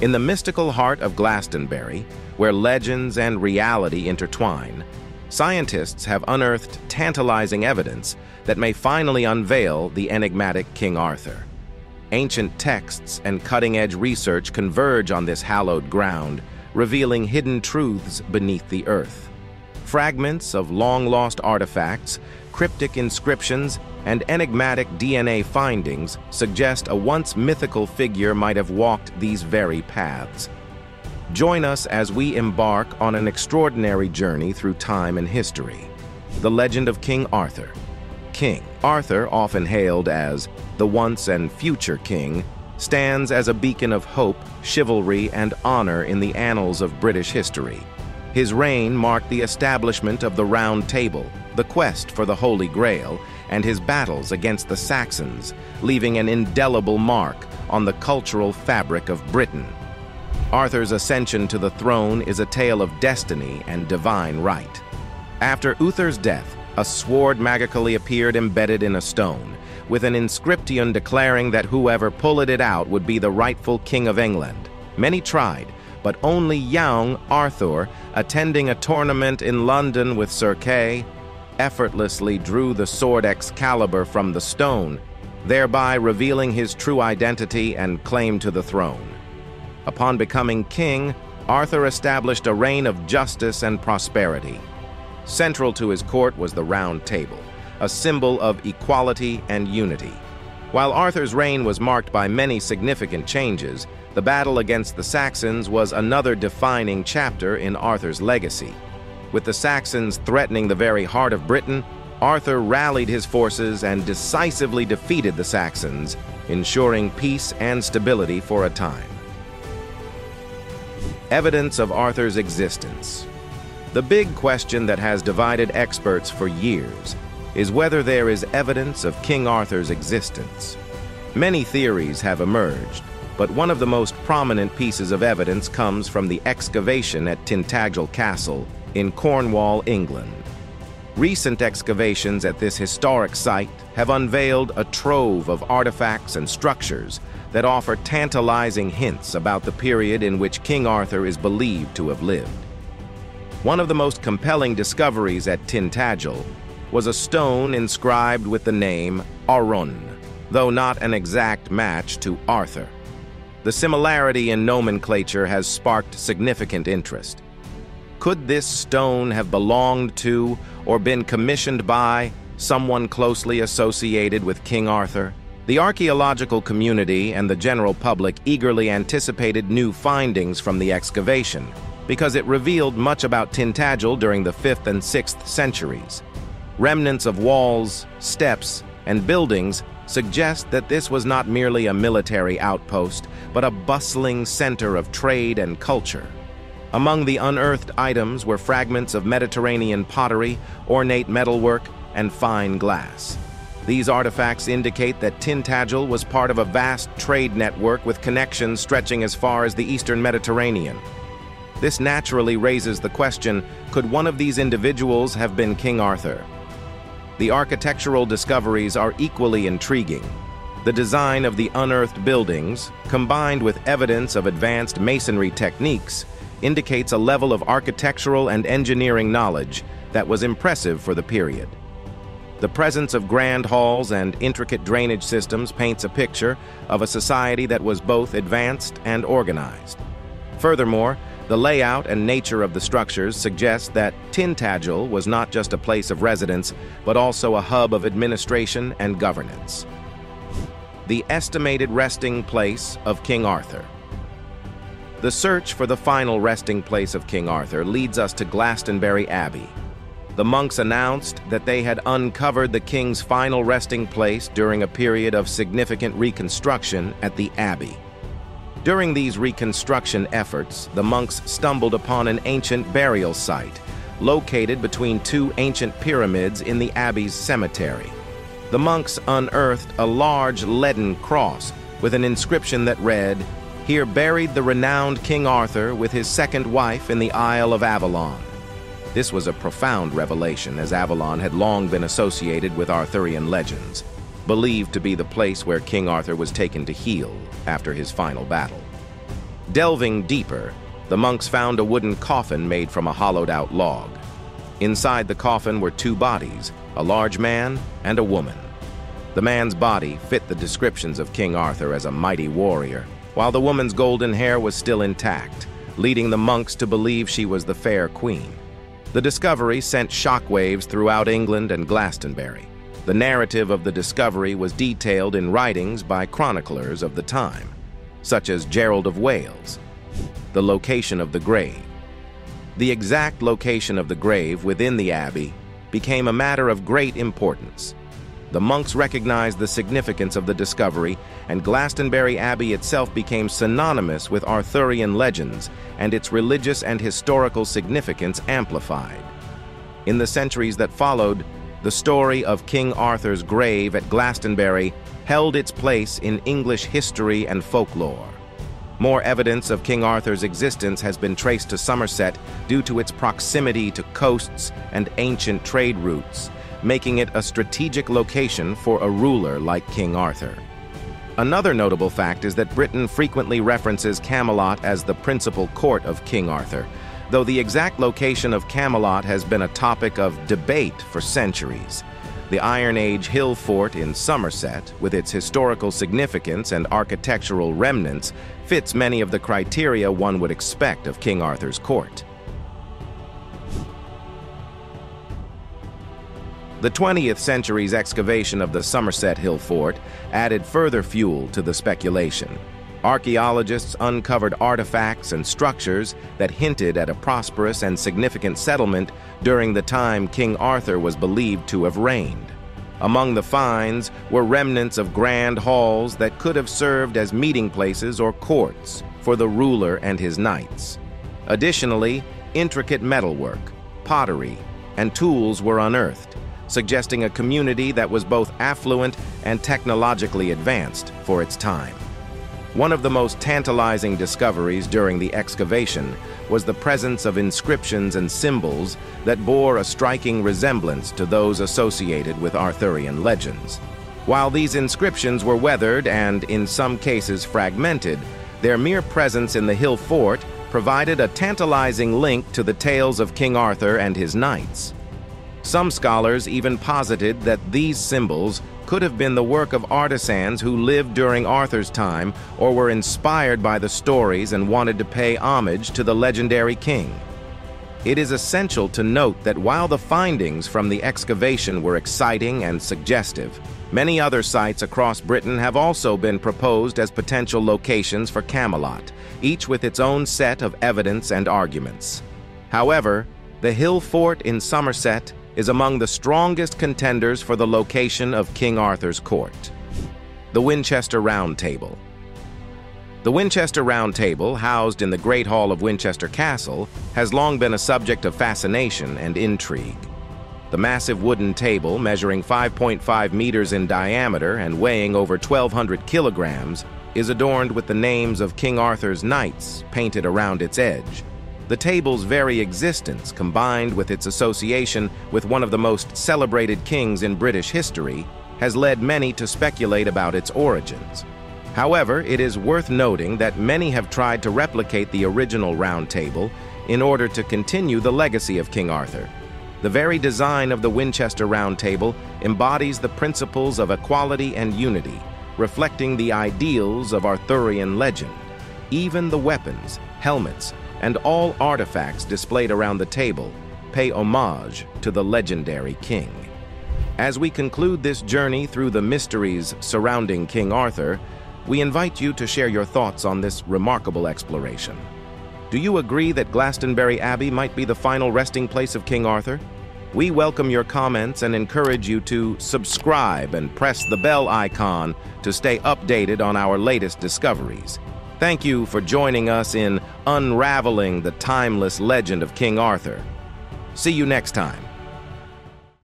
In the mystical heart of Glastonbury, where legends and reality intertwine, scientists have unearthed tantalizing evidence that may finally unveil the enigmatic King Arthur. Ancient texts and cutting-edge research converge on this hallowed ground, revealing hidden truths beneath the earth. Fragments of long-lost artifacts, cryptic inscriptions, and enigmatic DNA findings suggest a once mythical figure might have walked these very paths. Join us as we embark on an extraordinary journey through time and history. The legend of King Arthur. King Arthur, often hailed as the once and future king, stands as a beacon of hope, chivalry, and honor in the annals of British history. His reign marked the establishment of the Round Table, the quest for the Holy Grail, and his battles against the Saxons, leaving an indelible mark on the cultural fabric of Britain. Arthur's ascension to the throne is a tale of destiny and divine right. After Uther's death, a sword magically appeared embedded in a stone, with an inscription declaring that whoever pulled it out would be the rightful King of England. Many tried, but only young Arthur, attending a tournament in London with Sir Kay, effortlessly drew the sword Excalibur from the stone, thereby revealing his true identity and claim to the throne. Upon becoming king, Arthur established a reign of justice and prosperity. Central to his court was the Round Table, a symbol of equality and unity. While Arthur's reign was marked by many significant changes, the battle against the Saxons was another defining chapter in Arthur's legacy. With the Saxons threatening the very heart of Britain, Arthur rallied his forces and decisively defeated the Saxons, ensuring peace and stability for a time. Evidence of Arthur's existence. The big question that has divided experts for years is whether there is evidence of King Arthur's existence. Many theories have emerged, but one of the most prominent pieces of evidence comes from the excavation at Tintagel Castle in Cornwall, England. Recent excavations at this historic site have unveiled a trove of artifacts and structures that offer tantalizing hints about the period in which King Arthur is believed to have lived. One of the most compelling discoveries at Tintagel was a stone inscribed with the name Aron, though not an exact match to Arthur. The similarity in nomenclature has sparked significant interest. Could this stone have belonged to or been commissioned by someone closely associated with King Arthur? The archaeological community and the general public eagerly anticipated new findings from the excavation because it revealed much about Tintagel during the 5th and 6th centuries. Remnants of walls, steps, and buildings suggest that this was not merely a military outpost, but a bustling center of trade and culture. Among the unearthed items were fragments of Mediterranean pottery, ornate metalwork, and fine glass. These artifacts indicate that Tintagel was part of a vast trade network with connections stretching as far as the Eastern Mediterranean. This naturally raises the question, could one of these individuals have been King Arthur? The architectural discoveries are equally intriguing. The design of the unearthed buildings, combined with evidence of advanced masonry techniques, indicates a level of architectural and engineering knowledge that was impressive for the period. The presence of grand halls and intricate drainage systems paints a picture of a society that was both advanced and organized. Furthermore, the layout and nature of the structures suggest that Tintagel was not just a place of residence, but also a hub of administration and governance. The estimated resting place of King Arthur. The search for the final resting place of King Arthur leads us to Glastonbury Abbey. The monks announced that they had uncovered the king's final resting place during a period of significant reconstruction at the abbey. During these reconstruction efforts, the monks stumbled upon an ancient burial site located between two ancient pyramids in the abbey's cemetery. The monks unearthed a large leaden cross with an inscription that read, "Here buried the renowned King Arthur with his second wife in the Isle of Avalon." This was a profound revelation, as Avalon had long been associated with Arthurian legends, believed to be the place where King Arthur was taken to heal after his final battle. Delving deeper, the monks found a wooden coffin made from a hollowed-out log. Inside the coffin were two bodies, a large man and a woman. The man's body fit the descriptions of King Arthur as a mighty warrior, while the woman's golden hair was still intact, leading the monks to believe she was the fair queen. The discovery sent shockwaves throughout England and Glastonbury. The narrative of the discovery was detailed in writings by chroniclers of the time, such as Gerald of Wales. The location of the grave. The exact location of the grave within the abbey became a matter of great importance. The monks recognized the significance of the discovery, and Glastonbury Abbey itself became synonymous with Arthurian legends, and its religious and historical significance amplified. In the centuries that followed, the story of King Arthur's grave at Glastonbury held its place in English history and folklore. More evidence of King Arthur's existence has been traced to Somerset due to its proximity to coasts and ancient trade routes, making it a strategic location for a ruler like King Arthur. Another notable fact is that Britain frequently references Camelot as the principal court of King Arthur, though the exact location of Camelot has been a topic of debate for centuries. The Iron Age hill fort in Somerset, with its historical significance and architectural remnants, fits many of the criteria one would expect of King Arthur's court. The 20th century's excavation of the Somerset hill fort added further fuel to the speculation. Archaeologists uncovered artifacts and structures that hinted at a prosperous and significant settlement during the time King Arthur was believed to have reigned. Among the finds were remnants of grand halls that could have served as meeting places or courts for the ruler and his knights. Additionally, intricate metalwork, pottery, and tools were unearthed, suggesting a community that was both affluent and technologically advanced for its time. One of the most tantalizing discoveries during the excavation was the presence of inscriptions and symbols that bore a striking resemblance to those associated with Arthurian legends. While these inscriptions were weathered and, in some cases, fragmented, their mere presence in the hill fort provided a tantalizing link to the tales of King Arthur and his knights. Some scholars even posited that these symbols could have been the work of artisans who lived during Arthur's time or were inspired by the stories and wanted to pay homage to the legendary king. It is essential to note that while the findings from the excavation were exciting and suggestive, many other sites across Britain have also been proposed as potential locations for Camelot, each with its own set of evidence and arguments. However, the hill fort in Somerset is among the strongest contenders for the location of King Arthur's court. The Winchester Round Table. The Winchester Round Table, housed in the Great Hall of Winchester Castle, has long been a subject of fascination and intrigue. The massive wooden table, measuring 5.5 meters in diameter and weighing over 1,200 kilograms, is adorned with the names of King Arthur's knights painted around its edge. The table's very existence, combined with its association with one of the most celebrated kings in British history, has led many to speculate about its origins. However, it is worth noting that many have tried to replicate the original round table in order to continue the legacy of King Arthur. The very design of the Winchester Round Table embodies the principles of equality and unity, reflecting the ideals of Arthurian legend. Even the weapons, helmets, and all artifacts displayed around the table pay homage to the legendary king. As we conclude this journey through the mysteries surrounding King Arthur, we invite you to share your thoughts on this remarkable exploration. Do you agree that Glastonbury Abbey might be the final resting place of King Arthur? We welcome your comments and encourage you to subscribe and press the bell icon to stay updated on our latest discoveries. Thank you for joining us in unraveling the timeless legend of King Arthur. See you next time.